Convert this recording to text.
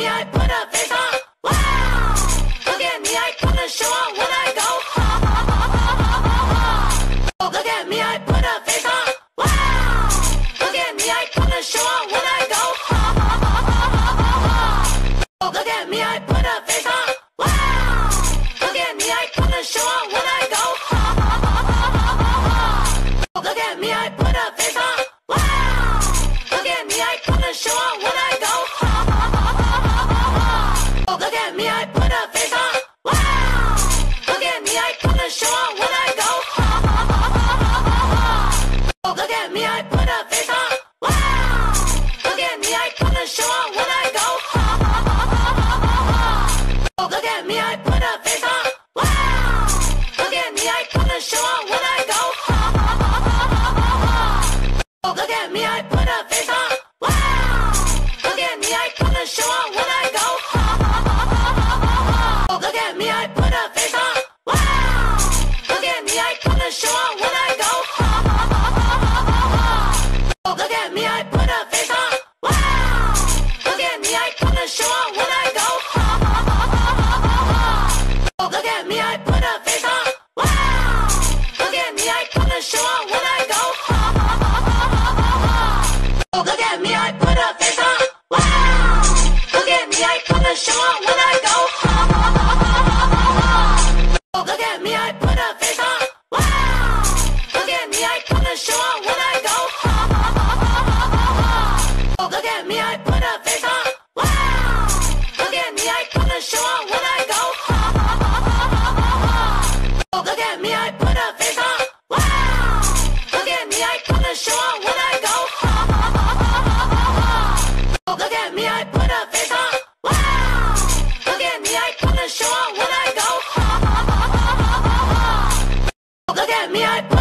me, I put a face on. Wow! Look at me, I put a show on when I go. Ha ha ha ha ha ha. Look at me, I put a face on. Wow! Look at me, I put a show on when I go. Ha ha ha ha ha ha. Look at me, I put a face on. Wow! Look at me, I put a show on when I go. Ha ha ha ha ha ha. Look at me, I put a face on. Wow! Look at me, I put a show on when I go. Ha ha ha ha ha ha ha. Look at me, I put a face on. Wow! Look at me, I put a show on when I go. Ha ha ha ha ha ha ha. Look at me, I put a face on. Wow! Look at me, I put a show on when I go. Ha ha ha ha ha ha ha. Look at me, I put a face on. Wow! Look at me, I put a show on when I go. Ha ha ha ha ha ha ha. Look at me, I put a face on. Wow! Look at me, I put a show on when I go. Ha ha ha ha ha ha ha. Look at me, I put a face on. Wow! Look at me, I put a show on when I go. Ha ha ha ha ha ha ha. Look at me, I put a face on. Wow! Look at me, I put a show on when I go. Ha ha ha ha ha ha ha. Look at me, I put a face on. Wow! Look at me, I put a show on when I go. Ha ha ha ha ha ha ha. Look at me, I put a face on. Wow! Look at me, I put a show on when I go. Ha ha ha ha ha ha ha. Look at me, I put a face on. Wow! Look at me, I put a show on when I go. Ha ha ha ha ha ha ha. Look at me, I put a face on. Wow! Look at me, I put a show on when I go. Ha ha ha ha ha ha ha. Look at me, I put a face on. Wow! Look at me, I put a show on when I go. Ha ha ha ha ha ha ha. Look at me, I put a face on. Wow! Look at me, I put a show on when I go. Ha ha ha ha ha ha ha. Look at me, I put